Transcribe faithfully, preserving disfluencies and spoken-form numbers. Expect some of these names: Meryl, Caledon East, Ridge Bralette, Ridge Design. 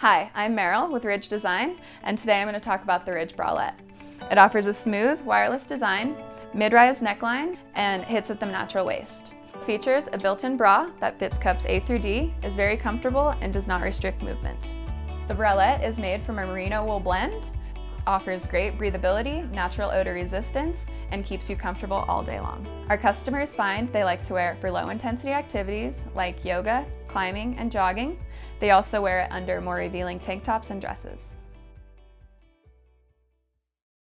Hi, I'm Meryl with Ridge Design, and today I'm going to talk about the Ridge Bralette. It offers a smooth, wireless design, mid-rise neckline, and hits at the natural waist. It features a built-in bra that fits cups A through D, is very comfortable, and does not restrict movement. The Bralette is made from a merino wool blend, offers great breathability, natural odor resistance, and keeps you comfortable all day long. Our customers find they like to wear it for low-intensity activities like yoga, climbing, and jogging. They also wear it under more revealing tank tops and dresses.